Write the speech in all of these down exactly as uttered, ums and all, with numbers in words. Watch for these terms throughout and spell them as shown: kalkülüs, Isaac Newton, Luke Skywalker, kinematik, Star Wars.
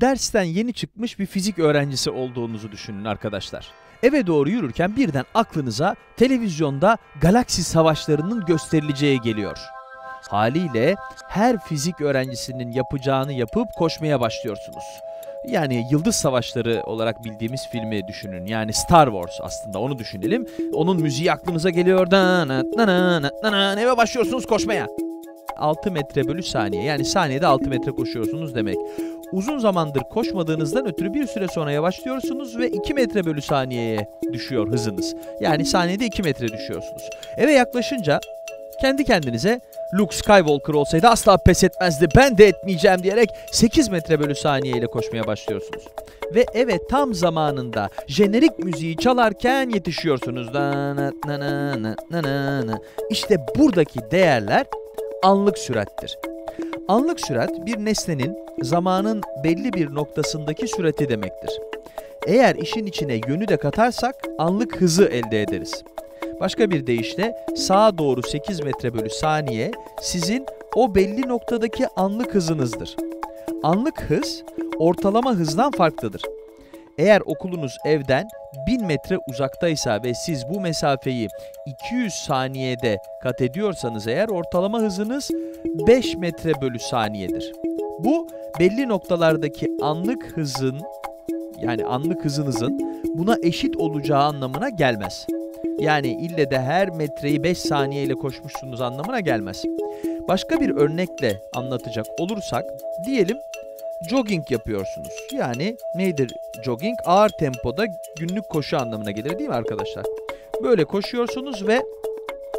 dersten yeni çıkmış bir fizik öğrencisi olduğunuzu düşünün arkadaşlar. Eve doğru yürürken birden aklınıza televizyonda galaksi savaşlarının gösterileceği geliyor. Haliyle her fizik öğrencisinin yapacağını yapıp koşmaya başlıyorsunuz. Yani Yıldız Savaşları olarak bildiğimiz filmi düşünün. Yani Star Wars aslında, onu düşünelim. Onun müziği aklımıza geliyor. Eve başlıyorsunuz koşmaya. altı metre bölü saniye, yani saniyede altı metre koşuyorsunuz demek. Uzun zamandır koşmadığınızdan ötürü bir süre sonra yavaşlıyorsunuz ve iki metre bölü saniyeye düşüyor hızınız. Yani saniyede iki metre düşüyorsunuz. Eve yaklaşınca kendi kendinize "Luke Skywalker olsaydı asla pes etmezdi, ben de etmeyeceğim" diyerek sekiz metre bölü saniye ile koşmaya başlıyorsunuz. Ve eve tam zamanında jenerik müziği çalarken yetişiyorsunuz. İşte buradaki değerler anlık sürattir. Anlık sürat bir nesnenin zamanın belli bir noktasındaki sürati demektir. Eğer işin içine yönü de katarsak anlık hızı elde ederiz. Başka bir deyişle sağa doğru sekiz metre bölü saniye sizin o belli noktadaki anlık hızınızdır. Anlık hız ortalama hızdan farklıdır. Eğer okulunuz evden bin metre uzaktaysa ve siz bu mesafeyi iki yüz saniyede kat ediyorsanız eğer, ortalama hızınız beş metre bölü saniyedir. Bu belli noktalardaki anlık hızın, yani anlık hızınızın buna eşit olacağı anlamına gelmez. Yani ille de her metreyi beş saniye ile koşmuşsunuz anlamına gelmez. Başka bir örnekle anlatacak olursak, diyelim jogging yapıyorsunuz. Yani nedir jogging? Ağır tempoda günlük koşu anlamına gelir değil mi arkadaşlar? Böyle koşuyorsunuz ve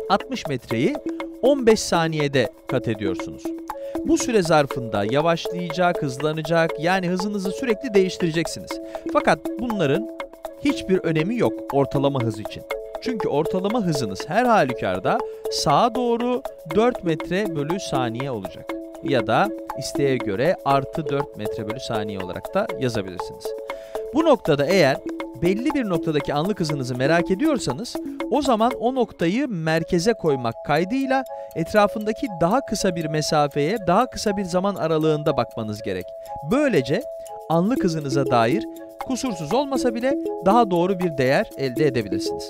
altmış metreyi on beş saniyede kat ediyorsunuz. Bu süre zarfında yavaşlayacak, hızlanacak, yani hızınızı sürekli değiştireceksiniz. Fakat bunların hiçbir önemi yok ortalama hız için. Çünkü ortalama hızınız her halükarda sağa doğru dört metre bölü saniye olacak. Ya da isteğe göre artı dört metre bölü saniye olarak da yazabilirsiniz. Bu noktada eğer belli bir noktadaki anlık hızınızı merak ediyorsanız, o zaman o noktayı merkeze koymak kaydıyla etrafındaki daha kısa bir mesafeye daha kısa bir zaman aralığında bakmanız gerek. Böylece anlık hızınıza dair kusursuz olmasa bile daha doğru bir değer elde edebilirsiniz.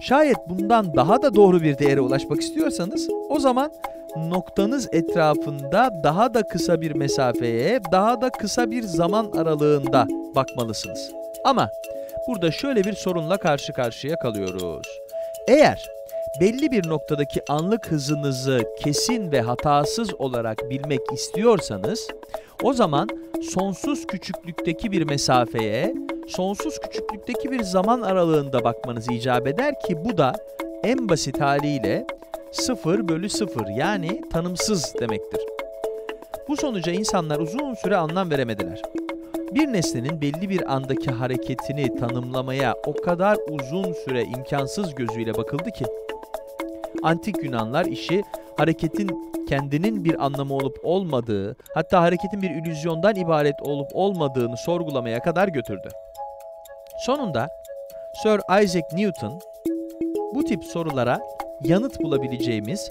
Şayet bundan daha da doğru bir değere ulaşmak istiyorsanız, o zaman noktanız etrafında daha da kısa bir mesafeye, daha da kısa bir zaman aralığında bakmalısınız. Ama burada şöyle bir sorunla karşı karşıya kalıyoruz. Eğer belli bir noktadaki anlık hızınızı kesin ve hatasız olarak bilmek istiyorsanız, o zaman sonsuz küçüklükteki bir mesafeye, sonsuz küçüklükteki bir zaman aralığında bakmanız icap eder ki bu da en basit haliyle sıfır bölü sıfır, yani tanımsız demektir. Bu sonuca insanlar uzun süre anlam veremediler. Bir nesnenin belli bir andaki hareketini tanımlamaya o kadar uzun süre imkansız gözüyle bakıldı ki, antik Yunanlar işi hareketin kendinin bir anlamı olup olmadığı, hatta hareketin bir illüzyondan ibaret olup olmadığını sorgulamaya kadar götürdü. Sonunda Sir Isaac Newton bu tip sorulara yanıt bulabileceğimiz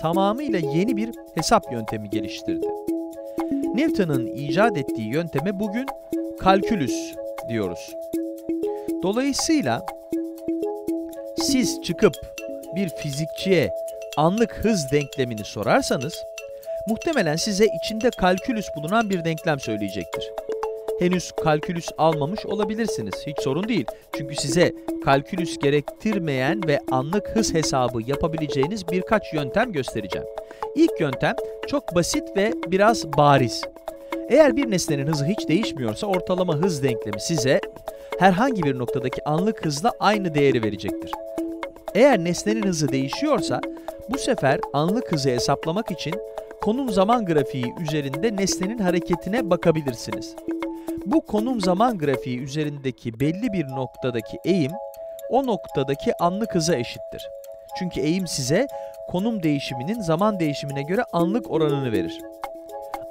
tamamıyla yeni bir hesap yöntemi geliştirdi. Newton'un icat ettiği yönteme bugün kalkülüs diyoruz. Dolayısıyla siz çıkıp bir fizikçiye anlık hız denklemini sorarsanız, muhtemelen size içinde kalkülüs bulunan bir denklem söyleyecektir. Henüz kalkülüs almamış olabilirsiniz, hiç sorun değil. Çünkü size kalkülüs gerektirmeyen ve anlık hız hesabı yapabileceğiniz birkaç yöntem göstereceğim. İlk yöntem çok basit ve biraz bariz. Eğer bir nesnenin hızı hiç değişmiyorsa, ortalama hız denklemi size herhangi bir noktadaki anlık hızla aynı değeri verecektir. Eğer nesnenin hızı değişiyorsa, bu sefer anlık hızı hesaplamak için konum-zaman grafiği üzerinde nesnenin hareketine bakabilirsiniz. Bu konum-zaman grafiği üzerindeki belli bir noktadaki eğim, o noktadaki anlık hıza eşittir. Çünkü eğim size konum değişiminin zaman değişimine göre anlık oranını verir.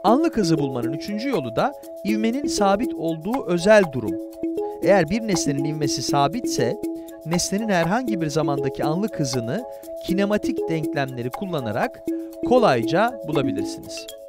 Anlık hızı bulmanın üçüncü yolu da ivmenin sabit olduğu özel durum. Eğer bir nesnenin ivmesi sabitse, nesnenin herhangi bir zamandaki anlık hızını kinematik denklemleri kullanarak kolayca bulabilirsiniz.